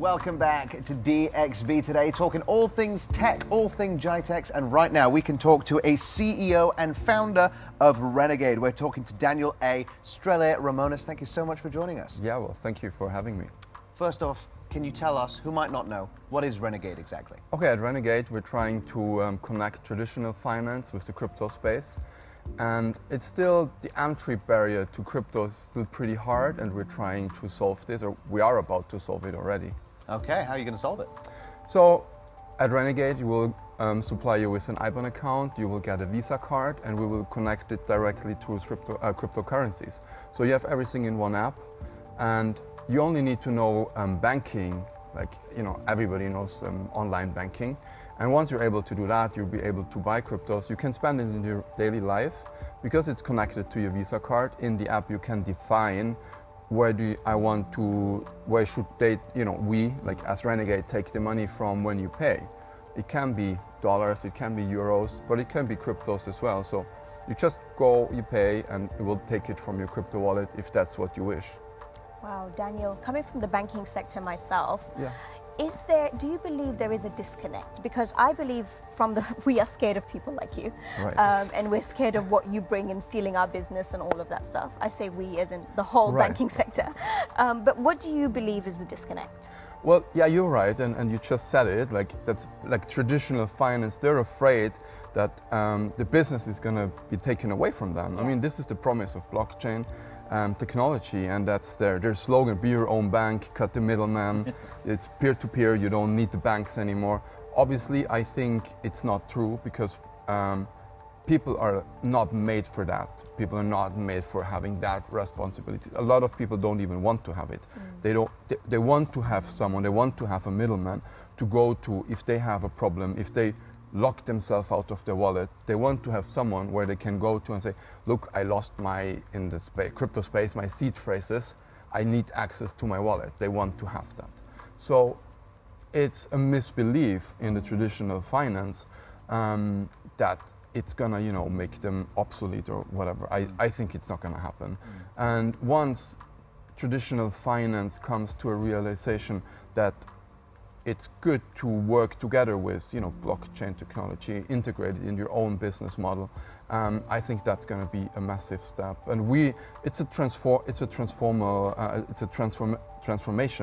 Welcome back to DXB today, talking all things tech, all things GITEX, and right now we can talk to a CEO and founder of Renegade. We're talking to Daniel A. Strelia Ramonis. Thank you so much for joining us. Yeah, well, thank you for having me. First off, can you tell us, who might not know, what is Renegade exactly? Okay, at Renegade we're trying to connect traditional finance with the crypto space. And it's still the entry barrier to crypto is still pretty hard, and we're trying to solve this, or we are about to solve it already. Okay, how are you going to solve it? So at Renegade, you will supply you with an IBAN account, you will get a Visa card, and we will connect it directly to cryptocurrencies. So you have everything in one app, and you only need to know banking, like, you know, everybody knows online banking. And once you're able to do that, you'll be able to buy cryptos. You can spend it in your daily life because it's connected to your Visa card. In the app, you can define where we as Renegade take the money from when you pay. It can be dollars, it can be euros, but it can be cryptos as well. So you just go, you pay, and it will take it from your crypto wallet if that's what you wish. Wow, Daniel, coming from the banking sector myself, yeah. Do you believe there is a disconnect? Because I believe we are scared of people like you. Right. And we're scared of what you bring and stealing our business and all of that stuff. I say we as in the whole banking sector. But what do you believe is the disconnect? Well, yeah, you're right. And you just said it, like traditional finance, they're afraid that the business is going to be taken away from them. Yeah. I mean, this is the promise of blockchain. Technology, and that's their slogan: be your own bank, cut the middleman. It's peer-to-peer, you don't need the banks anymore. Obviously, I think it's not true, because people are not made for that. People are not made for having that responsibility. A lot of people don't even want to have it. Mm. They want to have someone, they want to have a middleman to go to if they have a problem, if they lock themselves out of their wallet. They want to have someone where they can go to and say, look, I lost crypto space, my seed phrases. I need access to my wallet. They want to have that. So it's a misbelief in the traditional finance that it's going to, make them obsolete or whatever. I think it's not going to happen. Mm-hmm. And once traditional finance comes to a realization that it's good to work together with, blockchain technology integrated in your own business model. I think that's going to be a massive step, and it's a transformation.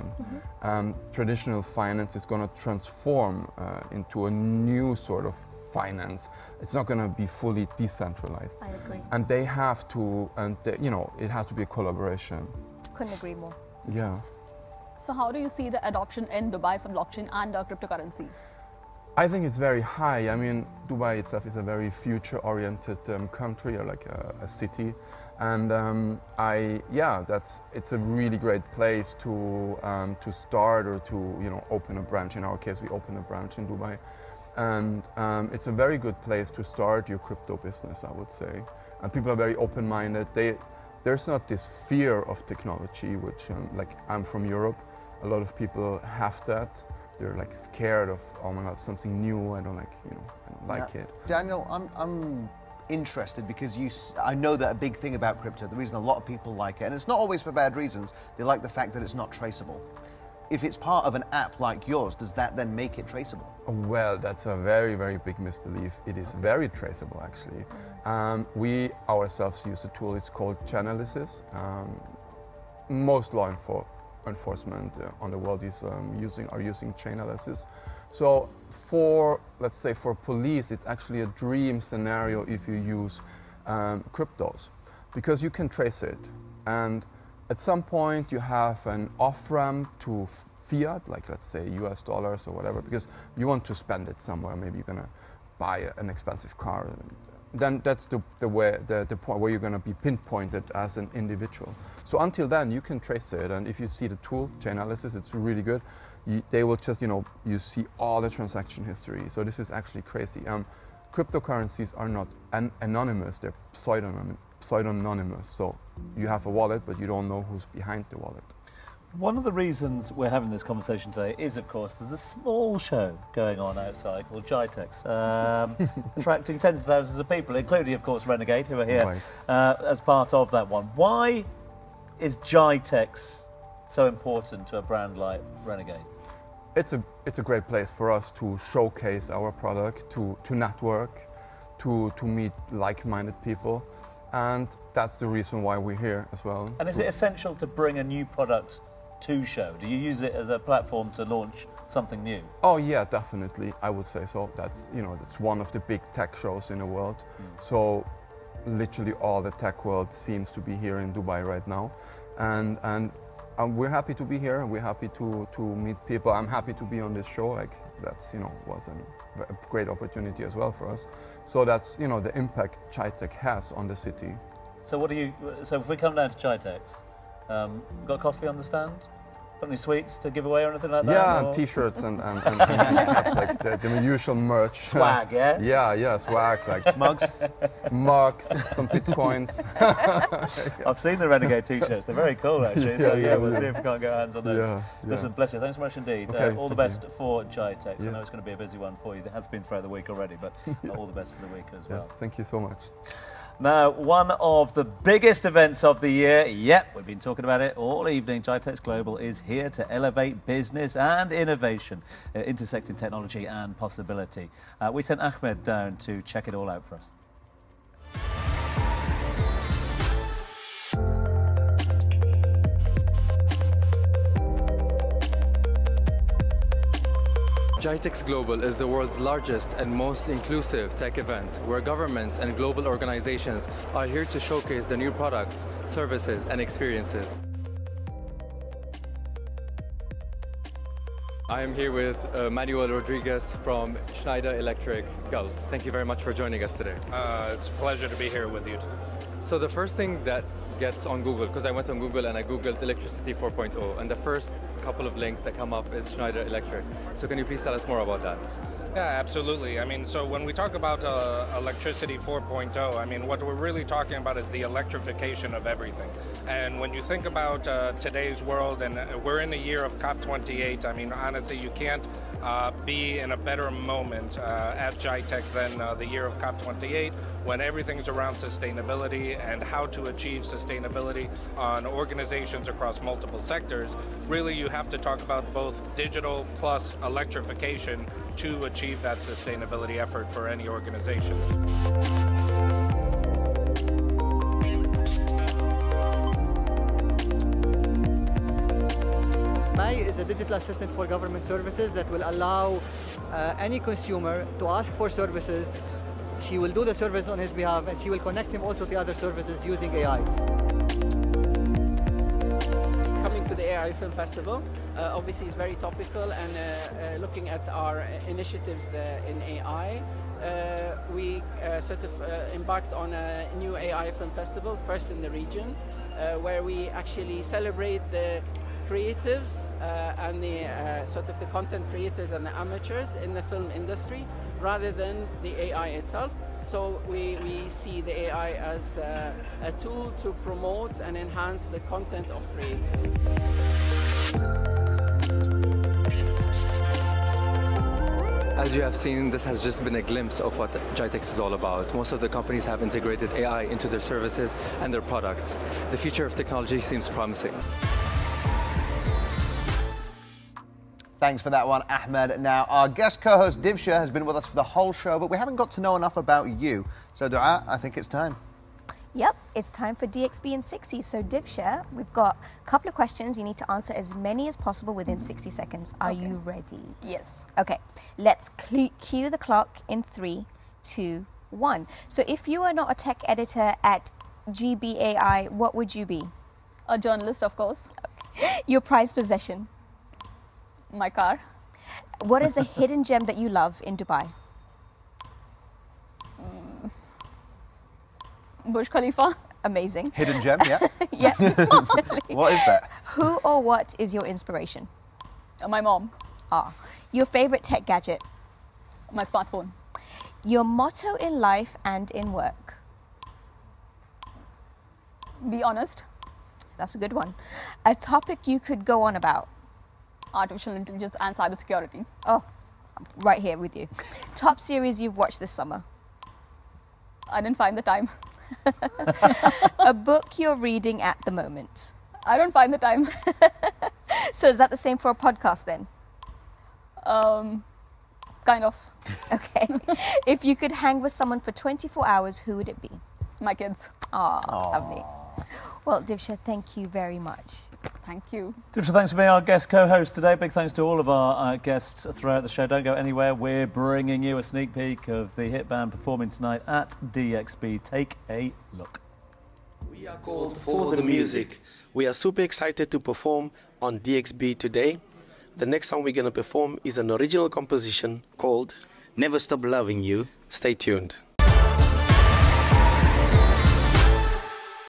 Mm-hmm. Traditional finance is going to transform into a new sort of finance. It's not going to be fully decentralized. I agree. And they have to, it has to be a collaboration. Couldn't agree more. Yeah. So how do you see the adoption in Dubai for blockchain and cryptocurrency? I think it's very high. I mean, Dubai itself is a very future-oriented country, or like a city, and it's a really great place to start, or to open a branch. In our case, we opened a branch in Dubai, and it's a very good place to start your crypto business, I would say. And people are very open-minded. There's not this fear of technology, which, I'm from Europe, a lot of people have that. They're scared of, oh my God, something new, I don't like it. Daniel, I'm interested because I know that a big thing about crypto, the reason a lot of people like it, and it's not always for bad reasons, they like the fact that it's not traceable. If it's part of an app like yours, does that then make it traceable? Well, that's a very, very big misbelief. It is very traceable, actually. We ourselves use a tool, it's called Chainalysis. Most law enforcement on the world is using Chainalysis. So let's say for police, it's actually a dream scenario if you use cryptos, because you can trace it. And at some point you have an off-ramp to fiat, like let's say US dollars or whatever, because you want to spend it somewhere. Maybe you're going to buy an expensive car. Then that's the point where you're going to be pinpointed as an individual. So until then, you can trace it. And if you see the tool, Chainalysis, it's really good. They will just, you see all the transaction history. So this is actually crazy. Cryptocurrencies are not anonymous, they're pseudonymous. So you have a wallet, but you don't know who's behind the wallet. One of the reasons we're having this conversation today is, of course, there's a small show going on outside called GITEX, attracting tens of thousands of people, including, of course, Renegade, who are here as part of that one. Why is GITEX so important to a brand like Renegade? it's a great place for us to showcase our product, to network, to meet like-minded people, and that's the reason why we're here as well. And is it essential to bring a new product to show? Do you use it as a platform to launch something new? Oh yeah, definitely. I would say so. That's, you know, that's one of the big tech shows in the world. Mm. So literally all the tech world seems to be here in Dubai right now, and we're happy to be here. We're happy to meet people. I'm happy to be on this show. Like, that's, you know, was a great opportunity as well for us. So that's, you know, the impact GITEX has on the city. So what do you? So if we come down to GITEX, got coffee on the stand? Got any sweets to give away or anything like that? Yeah, and t-shirts and have, like, the usual merch. Swag, yeah? Yeah, swag. Like mugs? Mugs, some bitcoins. I've seen the Renegade t-shirts. They're very cool, actually. So yeah, we'll see if we can't get our hands on those. Listen, bless you. Thanks so much indeed. Okay, all the best for GITEX. I know it's going to be a busy one for you. It has been throughout the week already, but all the best for the week as well. Yes, thank you so much. Now, one of the biggest events of the year, we've been talking about it all evening, GITEX Global is here to elevate business and innovation, intersecting technology and possibility. We sent Ahmed down to check it all out for us. GITEX Global is the world's largest and most inclusive tech event, where governments and global organizations are here to showcase the new products, services, and experiences. I am here with Manuel Rodriguez from Schneider Electric Gulf. Thank you very much for joining us today. It's a pleasure to be here with you. So the first thing that gets on Google, because I went on Google and I googled electricity 4.0, and the first couple of links that come up is Schneider Electric. So can you please tell us more about that? Yeah, absolutely. I mean, so when we talk about electricity 4.0, I mean, what we're really talking about is the electrification of everything. And when you think about today's world, and we're in a year of COP28, I mean, honestly, you can't be in a better moment at GITEX than the year of COP28, when everything's around sustainability and how to achieve sustainability on organizations across multiple sectors. Really, you have to talk about both digital plus electrification to achieve that sustainability effort for any organization. May is a digital assistant for government services that will allow any consumer to ask for services. She will do the service on his behalf, and she will connect him also to other services using AI. Coming to the AI Film Festival, obviously it's very topical, and looking at our initiatives in AI, we sort of embarked on a new AI Film Festival, first in the region, where we actually celebrate the creatives and the sort of the content creators and the amateurs in the film industry, rather than the AI itself. So we see the AI as a tool to promote and enhance the content of creators. As you have seen, this has just been a glimpse of what GITEX is all about. Most of the companies have integrated AI into their services and their products. The future of technology seems promising. Thanks for that one, Ahmed. Now, our guest co-host Divsha has been with us for the whole show, but we haven't got to know enough about you. So, Dua, I think it's time. Yep, it's time for DXB in 60. So, Divsha, we've got a couple of questions. You need to answer as many as possible within 60 seconds. Are you ready? Yes. Okay, let's cue the clock in 3, 2, 1. So, if you were not a tech editor at GBAI, what would you be? A journalist, of course. Okay. Your prized possession? My car. What is a hidden gem that you love in Dubai? Burj Khalifa. Amazing. Hidden gem, yeah? Yeah. What is that? Who or what is your inspiration? My mom. Ah. Your favorite tech gadget? My smartphone. Your motto in life and in work? Be honest. That's a good one. A topic you could go on about? Artificial intelligence and cybersecurity. Oh, I'm right here with you. Top series you've watched this summer? I didn't find the time. A book you're reading at the moment? I don't find the time. So is that the same for a podcast then? Kind of. Okay. If you could hang with someone for 24 hours, who would it be? My kids. Oh, lovely. Well, Divsha, thank you very much. Thank you. Divsha, thanks for being our guest co-host today. Big thanks to all of our guests throughout the show. Don't go anywhere. We're bringing you a sneak peek of the hit band performing tonight at DXB. Take a look. We are called For the Music. We are super excited to perform on DXB today. The next song we're going to perform is an original composition called Never Stop Loving You. Stay tuned.